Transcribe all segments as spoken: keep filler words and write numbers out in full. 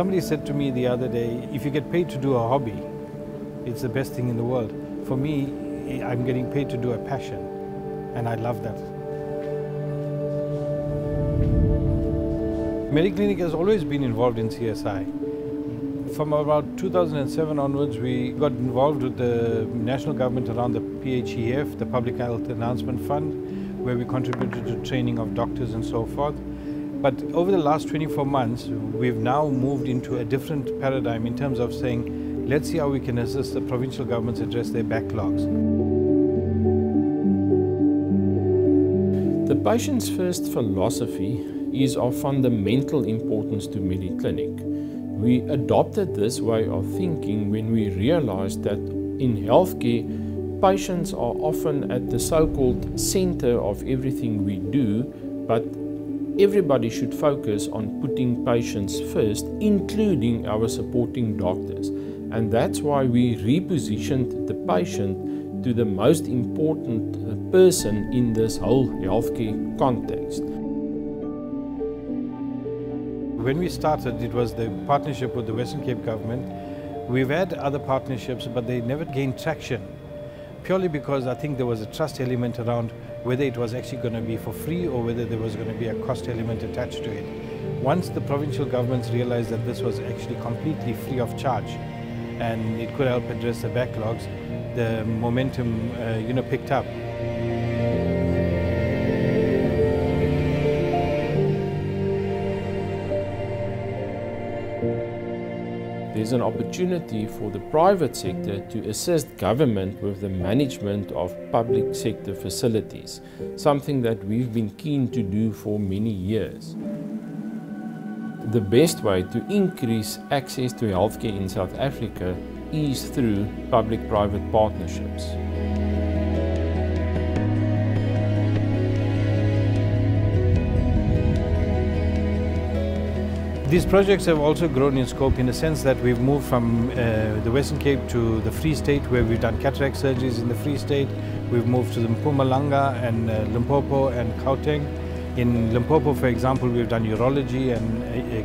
Somebody said to me the other day, if you get paid to do a hobby, it's the best thing in the world. For me, I'm getting paid to do a passion, and I love that. Mediclinic has always been involved in C S I. From about two thousand seven onwards, we got involved with the national government around the P H E F, the Public Health Enhancement Fund, where we contributed to training of doctors and so forth. But over the last twenty-four months, we've now moved into a different paradigm in terms of saying, let's see how we can assist the provincial governments address their backlogs. The patient's first philosophy is of fundamental importance to Mediclinic. We adopted this way of thinking when we realized that in healthcare, patients are often at the so-called center of everything we do, but everybody should focus on putting patients first, including our supporting doctors. And that's why we repositioned the patient to the most important person in this whole healthcare context. When we started, it was the partnership with the Western Cape government. We've had other partnerships, but they never gained traction, purely because I think there was a trust element around whether it was actually going to be for free or whether there was going to be a cost element attached to it. Once the provincial governments realized that this was actually completely free of charge and it could help address the backlogs, the momentum uh, you know, picked up. There's an opportunity for the private sector to assist government with the management of public sector facilities, something that we've been keen to do for many years. The best way to increase access to healthcare in South Africa is through public-private partnerships. These projects have also grown in scope in the sense that we've moved from uh, the Western Cape to the Free State, where we've done cataract surgeries in the Free State. We've moved to the Mpumalanga and uh, Limpopo and Gauteng. In Limpopo, for example, we've done urology and uh,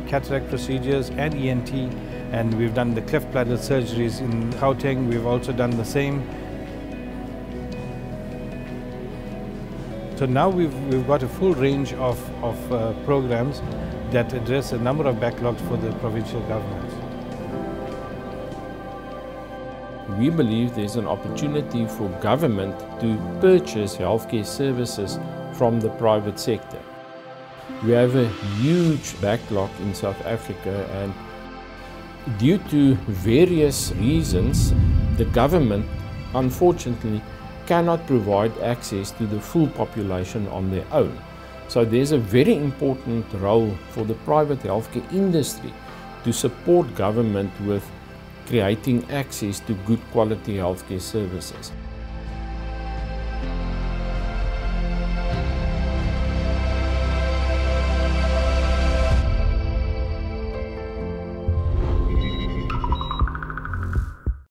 cataract procedures and E N T, and we've done the cleft palate surgeries in Gauteng. We've also done the same. So now we've, we've got a full range of, of uh, programs that address a number of backlogs for the provincial governments. We believe there's an opportunity for government to purchase healthcare services from the private sector. We have a huge backlog in South Africa, and due to various reasons, the government, unfortunately, cannot provide access to the full population on their own. So there's a very important role for the private healthcare industry to support government with creating access to good quality healthcare services.